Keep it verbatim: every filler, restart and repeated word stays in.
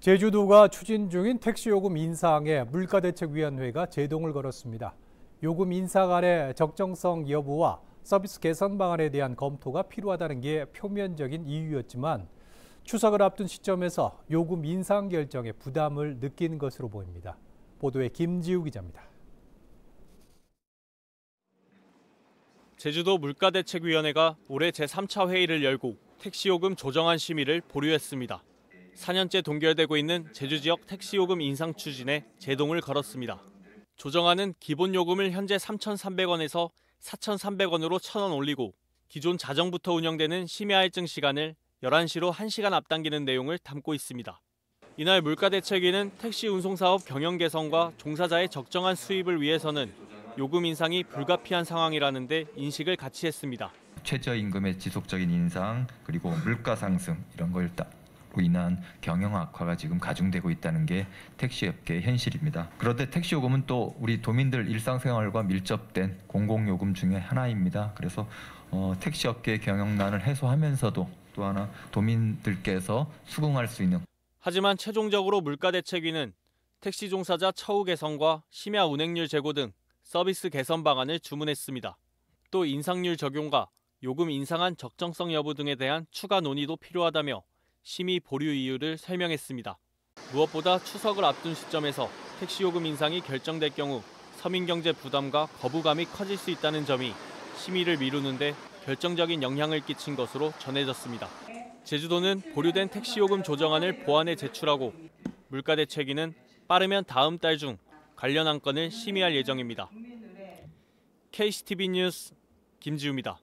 제주도가 추진 중인 택시요금 인상에 물가대책위원회가 제동을 걸었습니다. 요금 인상 안의 적정성 여부와 서비스 개선 방안에 대한 검토가 필요하다는 게 표면적인 이유였지만 추석을 앞둔 시점에서 요금 인상 결정에 부담을 느끼는 것으로 보입니다. 보도에 김지우 기자입니다. 제주도 물가대책위원회가 올해 제삼 차 회의를 열고 택시요금 조정안 심의를 보류했습니다. 사 년째 동결되고 있는 제주 지역 택시요금 인상 추진에 제동을 걸었습니다. 조정안은 기본요금을 현재 삼천삼백 원에서 사천삼백 원으로 천 원 올리고 기존 자정부터 운영되는 심야할증 시간을 열한 시로 한 시간 앞당기는 내용을 담고 있습니다. 이날 물가대책위는 택시 운송사업 경영 개선과 종사자의 적정한 수입을 위해서는 요금 인상이 불가피한 상황이라는 데 인식을 같이 했습니다. 최저임금의 지속적인 인상 그리고 물가 상승 이런 걸 딱 인한 경영 악화가 지금 가중되고 있다는 게 택시업계의 현실입니다. 그런데 택시요금은 또 우리 도민들 일상생활과 밀접된 공공요금 중에 하나입니다. 그래서 어, 택시업계의 경영난을 해소하면서도 또 하나 도민들께서 수긍할 수 있는. 하지만 최종적으로 물가대책위는 택시 종사자 처우 개선과 심야 운행률 제고 등 서비스 개선 방안을 주문했습니다. 또 인상률 적용과 요금 인상안 적정성 여부 등에 대한 추가 논의도 필요하다며 심의 보류 이유를 설명했습니다. 무엇보다 추석을 앞둔 시점에서 택시요금 인상이 결정될 경우 서민경제 부담과 거부감이 커질 수 있다는 점이 심의를 미루는 데 결정적인 영향을 끼친 것으로 전해졌습니다. 제주도는 보류된 택시요금 조정안을 보완해 제출하고 물가대책위는 빠르면 다음 달 중 관련 안건을 심의할 예정입니다. 케이씨티비 뉴스 김지우입니다.